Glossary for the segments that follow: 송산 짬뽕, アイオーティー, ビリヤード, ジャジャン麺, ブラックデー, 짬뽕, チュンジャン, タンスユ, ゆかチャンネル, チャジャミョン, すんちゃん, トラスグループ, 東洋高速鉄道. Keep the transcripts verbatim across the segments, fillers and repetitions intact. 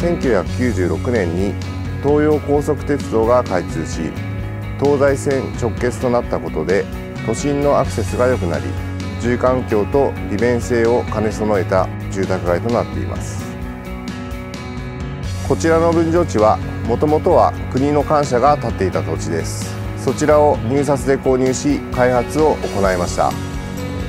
せんきゅうひゃくきゅうじゅうろくねんに東洋高速鉄道が開通し、東西線直結となったことで都心のアクセスが良くなり、住環境と利便性を兼ね備えた住宅街となっています。こちらの分譲地はもともとは国の官舎が建っていた土地です。そちらを入札で購入し、開発を行いました。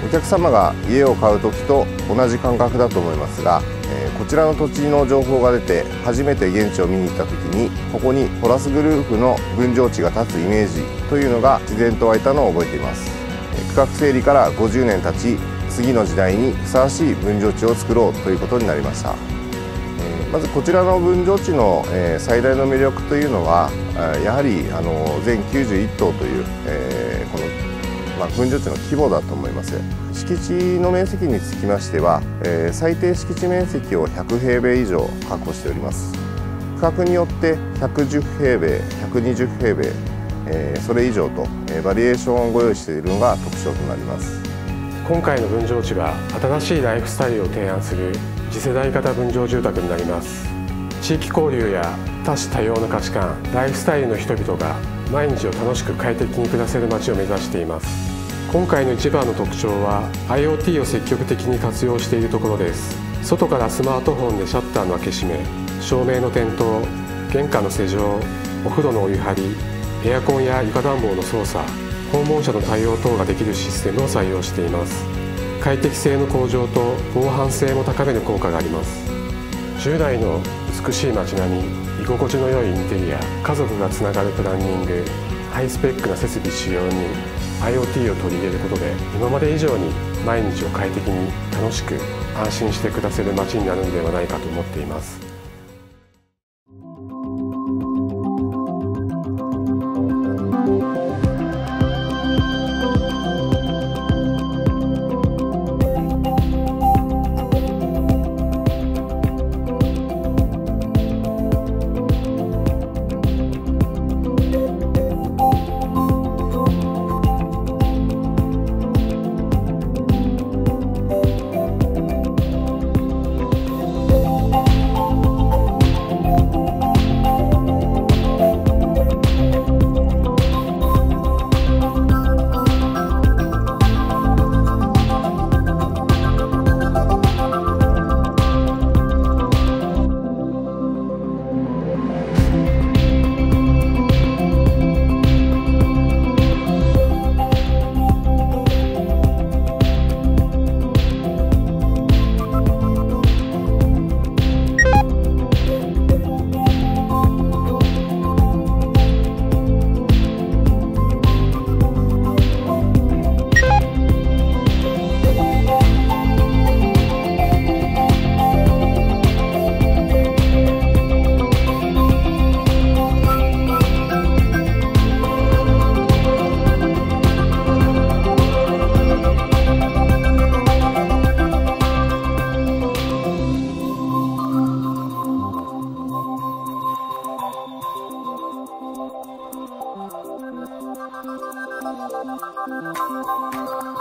お客様が家を買う時と同じ感覚だと思いますが、えー、こちらの土地の情報が出て初めて現地を見に行った時に、ここにトラスグループの分譲地が建つイメージというのが自然と湧いたのを覚えています。区画整理からごじゅうねん経ち、次の時代にふさわしい分譲地を作ろうということになりました。まずこちらの分譲地の最大の魅力というのは、やはり全きゅうじゅういっとうというこの分譲地の規模だと思います。敷地の面積につきましては、最低敷地面積をひゃくへいべい以上確保しております。区画によってひゃくじゅうへいべい、ひゃくにじゅうへいべい、それ以上とバリエーションをご用意しているのが特徴となります。今回の分譲地は新しいライフスタイルを提案する次世代型分譲住宅になります。地域交流や多種多様な価値観、ライフスタイルの人々が毎日を楽しく快適に暮らせる街を目指しています。今回の一番の特徴は アイオーティー を積極的に活用しているところです。外からスマートフォンでシャッターの開け閉め、照明の点灯、玄関の施錠、お風呂のお湯張り、エアコンや床暖房の操作、訪問者の対応等ができるシステムを採用しています。快適性の向上と防犯性も高める効果があります。従来の美しい街並み、居心地の良いインテリア、家族がつながるプランニング、ハイスペックな設備使用に アイオーティー を取り入れることで、今まで以上に毎日を快適に楽しく安心して暮らせる街になるのではないかと思っています。Thank you.